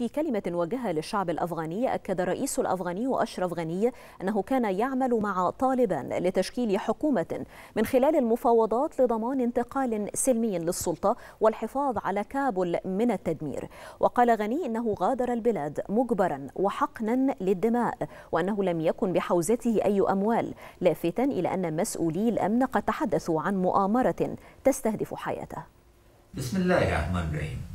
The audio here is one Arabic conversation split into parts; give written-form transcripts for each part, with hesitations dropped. في كلمة وجهها للشعب الأفغاني، أكد الرئيس الأفغاني أشرف غني أنه كان يعمل مع طالبان لتشكيل حكومة من خلال المفاوضات لضمان انتقال سلمي للسلطة والحفاظ على كابل من التدمير. وقال غني إنه غادر البلاد مجبرا وحقنا للدماء، وأنه لم يكن بحوزته أي أموال، لافتا إلى أن مسؤولي الأمن قد تحدثوا عن مؤامرة تستهدف حياته. بسم الله الرحمن الرحيم.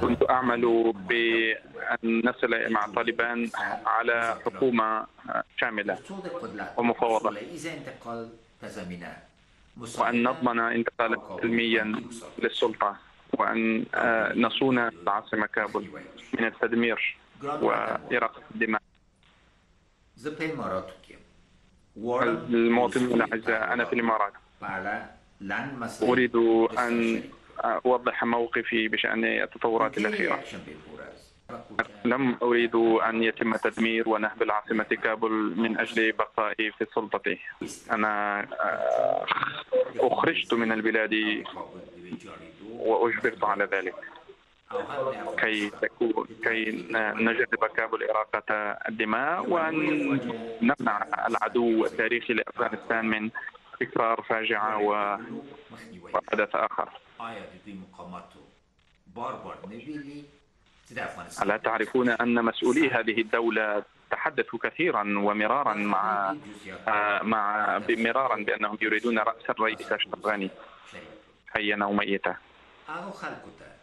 كنت أعمل بأن نصل مع طالبان على حكومة شاملة ومفاوضة، وأن نضمن انتقالا سلميا للسلطة، وأن نصون العاصمة كابل من التدمير وإراقة الدماء. المواطنين الأعزاء، أنا في الإمارات، أريد أن أوضح موقفي بشأن التطورات الأخيرة. لم أريد أن يتم تدمير ونهب العاصمة كابل من أجل بقائي في السلطة. أنا أخرجت من البلاد وأجبرت على ذلك كي نجذب كابل إراقة الدماء، وأن نمنع العدو التاريخي لأفغانستان من تكرار فاجعة وحدث آخر. ألا تعرفون أن مسؤولي هذه الدولة تحدثوا كثيرا ومرارا مرارا بأنهم يريدون رأس الرئيس أشرف غني حيا وميتا.